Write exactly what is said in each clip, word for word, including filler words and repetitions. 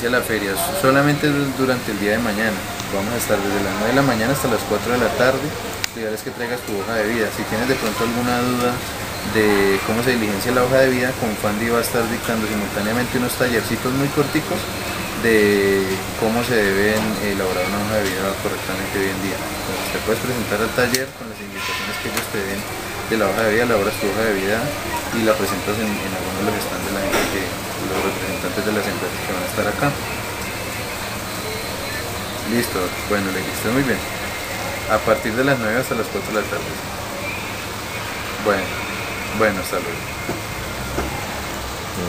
inicia la feria, solamente durante el día de mañana. Vamos a estar desde las nueve de la mañana hasta las cuatro de la tarde. Lo ideal es que traigas tu hoja de vida. Si tienes de pronto alguna duda de cómo se diligencia la hoja de vida, Comfandi va a estar dictando simultáneamente unos tallercitos muy corticos de cómo se deben elaborar una hoja de vida correctamente hoy en día. Entonces te puedes presentar al taller con las indicaciones que ellos te den de la hoja de vida, elaboras tu hoja de vida y la presentas en, en algunos de los stands de la gente que, los representantes de las empresas que van a estar acá. Listo, bueno, le dijiste muy bien. A partir de las nueve hasta las cuatro de la tarde. Bueno, bueno, hasta luego. Sí.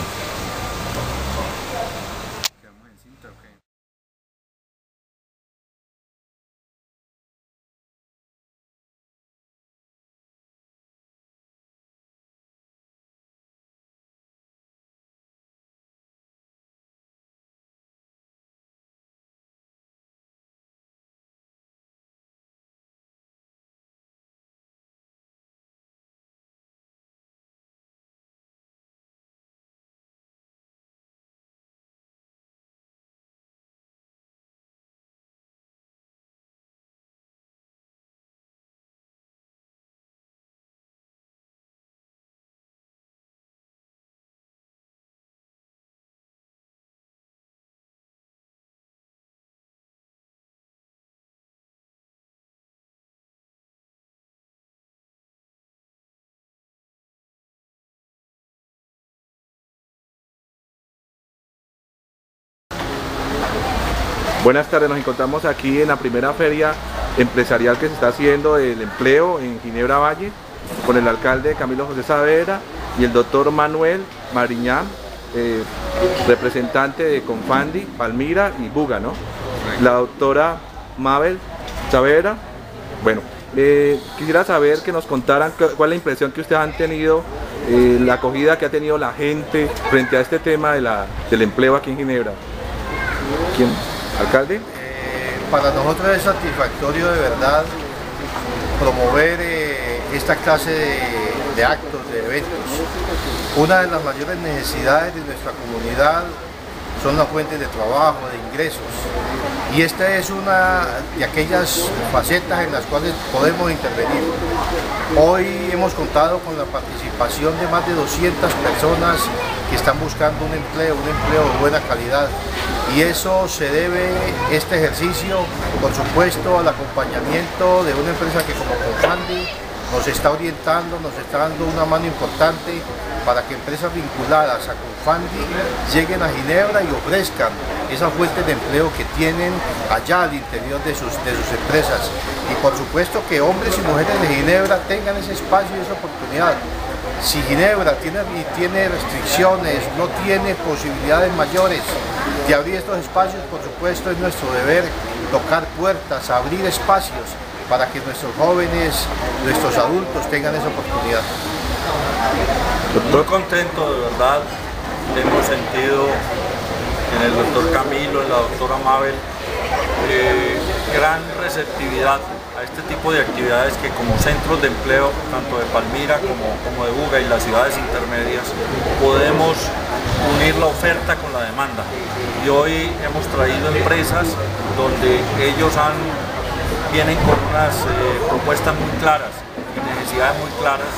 Buenas tardes, nos encontramos aquí en la primera feria empresarial que se está haciendo del empleo en Ginebra Valle con el alcalde Camilo José Saavedra y el doctor Manuel Mariñán, eh, representante de Comfandi, Palmira y Buga, ¿no? La doctora Mabel Saavedra. Bueno, eh, quisiera saber que nos contaran cuál es la impresión que ustedes han tenido, eh, la acogida que ha tenido la gente frente a este tema de la, del empleo aquí en Ginebra. ¿Quién? Alcalde. Eh, para nosotros es satisfactorio de verdad promover eh, esta clase de, de actos, de eventos. Una de las mayores necesidades de nuestra comunidad son las fuentes de trabajo, de ingresos. Y esta es una de aquellas facetas en las cuales podemos intervenir. Hoy hemos contado con la participación de más de doscientas personas que están buscando un empleo, un empleo de buena calidad. Y eso se debe, este ejercicio, por supuesto, al acompañamiento de una empresa que como Comfandi nos está orientando, nos está dando una mano importante para que empresas vinculadas a Comfandi lleguen a Ginebra y ofrezcan esas fuentes de empleo que tienen allá al interior de sus, de sus empresas. Y por supuesto que hombres y mujeres de Ginebra tengan ese espacio y esa oportunidad. Si Ginebra tiene, tiene restricciones, no tiene posibilidades mayores de abrir estos espacios, por supuesto es nuestro deber tocar puertas, abrir espacios para que nuestros jóvenes, nuestros adultos tengan esa oportunidad. Muy contento, de verdad. Hemos sentido en el doctor Camilo, en la doctora Mabel, eh, gran receptividad a este tipo de actividades que como centros de empleo, tanto de Palmira como, como de Buga y las ciudades intermedias, podemos unir la oferta con la demanda. Y hoy hemos traído empresas donde ellos han, vienen con unas eh, propuestas muy claras, necesidades muy claras,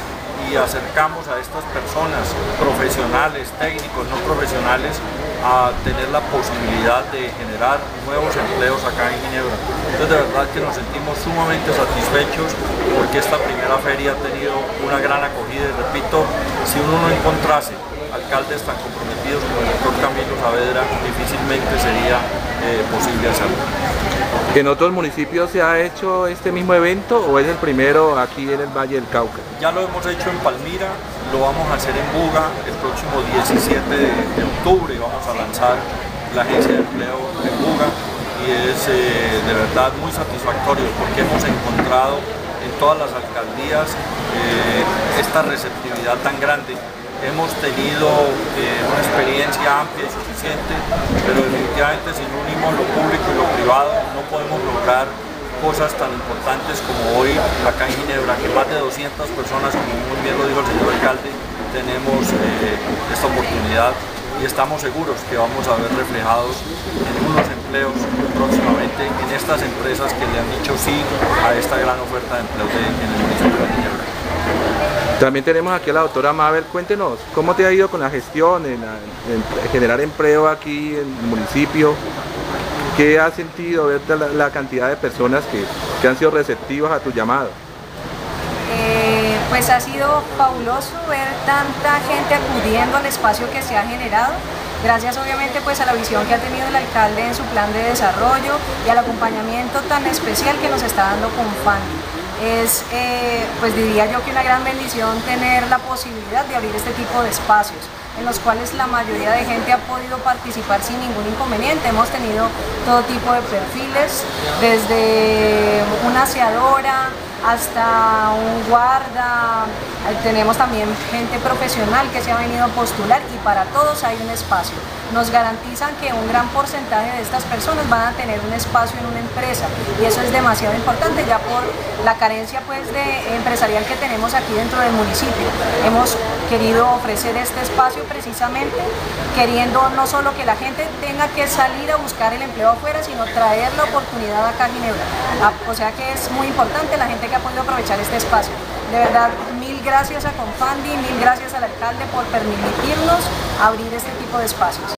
y acercamos a estas personas, profesionales, técnicos, no profesionales, a tener la posibilidad de generar nuevos empleos acá en Ginebra. Entonces de verdad que nos sentimos sumamente satisfechos porque esta primera feria ha tenido una gran acogida y repito, si uno no encontrase alcaldes tan comprometidos como el doctor Camilo Saavedra, difícilmente sería eh, posible hacerlo. ¿En otros municipios se ha hecho este mismo evento o es el primero aquí en el Valle del Cauca? Ya lo hemos hecho en Palmira, lo vamos a hacer en Buga, el próximo diecisiete de octubre vamos a lanzar la agencia de empleo de Buga y es eh, de verdad muy satisfactorio porque hemos encontrado en todas las alcaldías eh, esta receptividad tan grande. Hemos tenido eh, una experiencia amplia y suficiente, pero definitivamente si no unimos lo público y lo privado no podemos lograr cosas tan importantes como hoy acá en Ginebra, que más de doscientas personas, como muy bien lo dijo el señor alcalde, tenemos eh, esta oportunidad y estamos seguros que vamos a ver reflejados en unos empleos próximamente en estas empresas que le han dicho sí a esta gran oferta de empleo de, en el municipio de Ginebra. También tenemos aquí a la doctora Mabel. Cuéntenos, ¿cómo te ha ido con la gestión, en, la, en generar empleo aquí en el municipio? ¿Qué has sentido ver la, la cantidad de personas que, que han sido receptivas a tu llamado? Eh, pues ha sido fabuloso ver tanta gente acudiendo al espacio que se ha generado, gracias obviamente pues a la visión que ha tenido el alcalde en su plan de desarrollo y al acompañamiento tan especial que nos está dando Comfandi. Es, eh, pues diría yo que una gran bendición tener la posibilidad de abrir este tipo de espacios en los cuales la mayoría de gente ha podido participar sin ningún inconveniente. Hemos tenido todo tipo de perfiles, desde una aseadora hasta un guarda, tenemos también gente profesional que se ha venido a postular y para todos hay un espacio. Nos garantizan que un gran porcentaje de estas personas van a tener un espacio en una empresa y eso es demasiado importante ya por la carencia pues de empresarial que tenemos aquí dentro del municipio. Hemos querido ofrecer este espacio precisamente queriendo no solo que la gente tenga que salir a buscar el empleo afuera, sino traer la oportunidad acá a Ginebra. O sea que es muy importante la gente que ha podido aprovechar este espacio. De verdad, mil gracias a Comfandi, mil gracias al alcalde por permitirnos abrir este tipo de espacios.